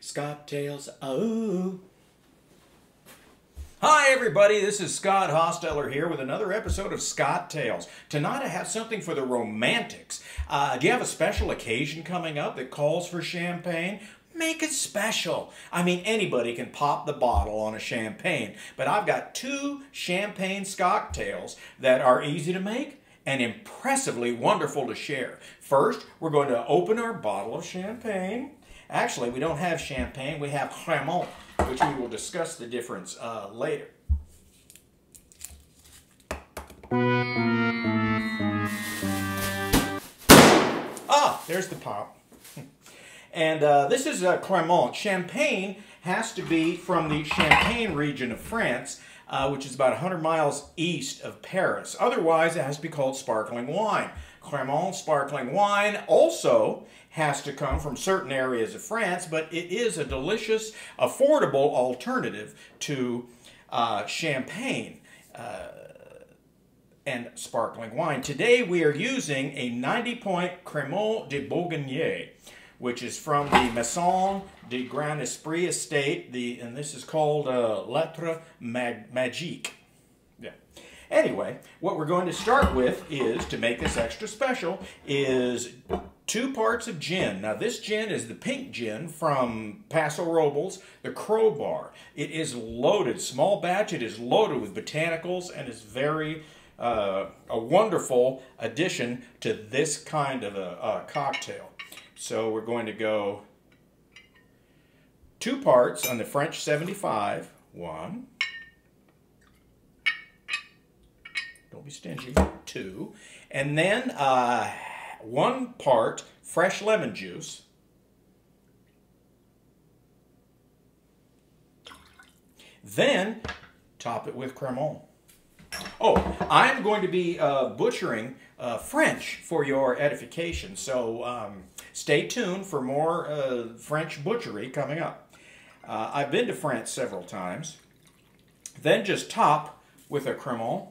Scottails, oh. Hi everybody, this is Scott Hosteller here with another episode of Scottails. Tonight I have something for the romantics. Do you have a special occasion coming up that calls for champagne? Make it special. I mean, anybody can pop the bottle on a champagne, but I've got two champagne Scottails that are easy to make and impressively wonderful to share. First, we're going to open our bottle of champagne. Actually, we don't have champagne, we have Cremant, which we will discuss the difference later. Ah, there's the pop. And this is Cremant. Champagne has to be from the Champagne region of France, which is about 100 miles east of Paris. Otherwise, it has to be called sparkling wine. Cremant sparkling wine also has to come from certain areas of France, but it is a delicious, affordable alternative to champagne and sparkling wine. Today we are using a 90-point Crémant de Bourgogne, which is from the Maison de Grand Esprit Estate, and this is called Lettre Mag Magique. Yeah. Anyway, what we're going to start with is, to make this extra special, is 2 parts of gin. Now this gin is the pink gin from Paso Robles, the Crowbar. It is loaded, small batch, it is loaded with botanicals, and it's very, a wonderful addition to this kind of a cocktail. So we're going to go 2 parts on the French 75. 1. Don't be stingy. 2. And then 1 part fresh lemon juice. Then top it with Cremant. Oh, I'm going to be butchering French for your edification, so stay tuned for more French butchery coming up. I've been to France several times. Then just top with a Cremant.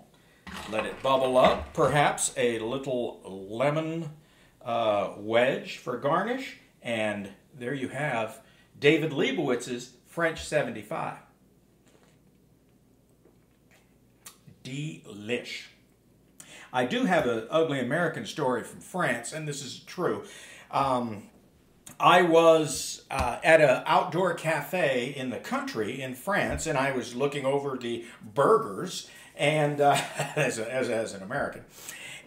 Let it bubble up. Perhaps a little lemon wedge for garnish. And there you have David Lebowitz's French 75. Delish. I do have an ugly American story from France, and this is true. I was at an outdoor cafe in the country in France, and I was looking over the burgers, and as an American,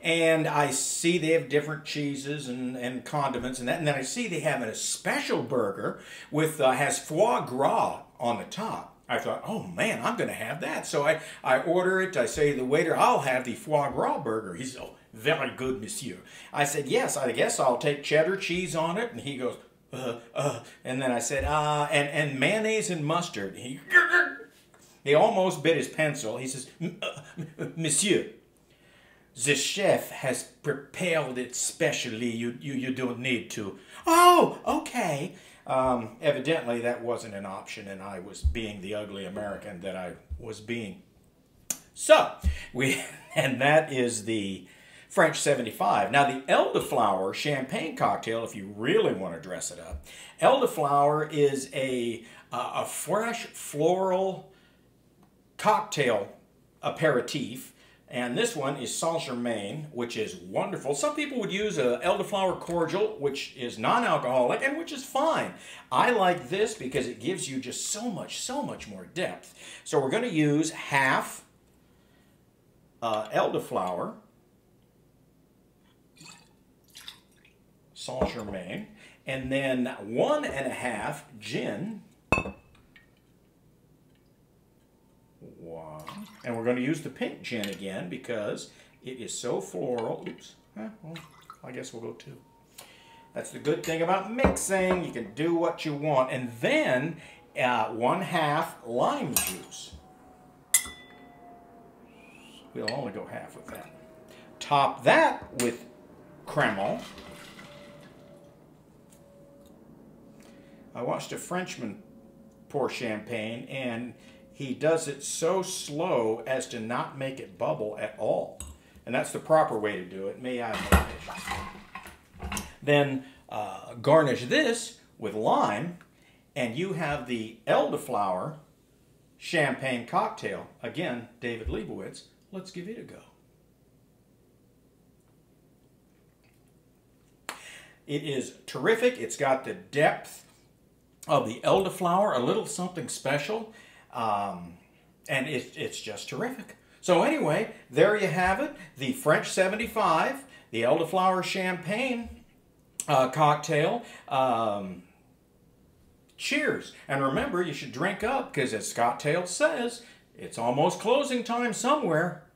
and I see they have different cheeses and condiments and that, and then I see they have a special burger with has foie gras on the top. I thought, oh man, I'm going to have that. So I order it. I say to the waiter, I'll have the foie gras burger. He says, oh, very good, monsieur. I said, yes, I guess I'll take cheddar cheese on it. And he goes, And then I said, and mayonnaise and mustard. And he almost bit his pencil. He says, monsieur, the chef has prepared it specially. You don't need to. Oh, okay. Evidently, that wasn't an option, and I was being the ugly American that I was being. So, and that is the French 75. Now, the elderflower champagne cocktail, if you really want to dress it up, elderflower is a fresh floral cocktail aperitif. And this one is Saint-Germain, which is wonderful. Some people would use an elderflower cordial, which is non-alcoholic and which is fine. I like this because it gives you just so much more depth. So we're going to use half elderflower, Saint-Germain, and then 1½ gin. Wow. And we're going to use the pink gin again because it is so floral. Oops. Well, I guess we'll go 2. That's the good thing about mixing. You can do what you want. And then 1½ lime juice. We'll only go half with that. Top that with Cremant. I watched a Frenchman pour champagne, and he does it so slow as to not make it bubble at all. And that's the proper way to do it. May I have more patience? Then garnish this with lime And you have the elderflower champagne cocktail. Again, David Lebowitz. Let's give it a go. It is terrific. It's got the depth of the elderflower, a little something special, and it's just terrific. So anyway, there you have it, the French 75, the elderflower champagne cocktail. Cheers, and remember, you should drink up because as Scottails says, it's almost closing time somewhere.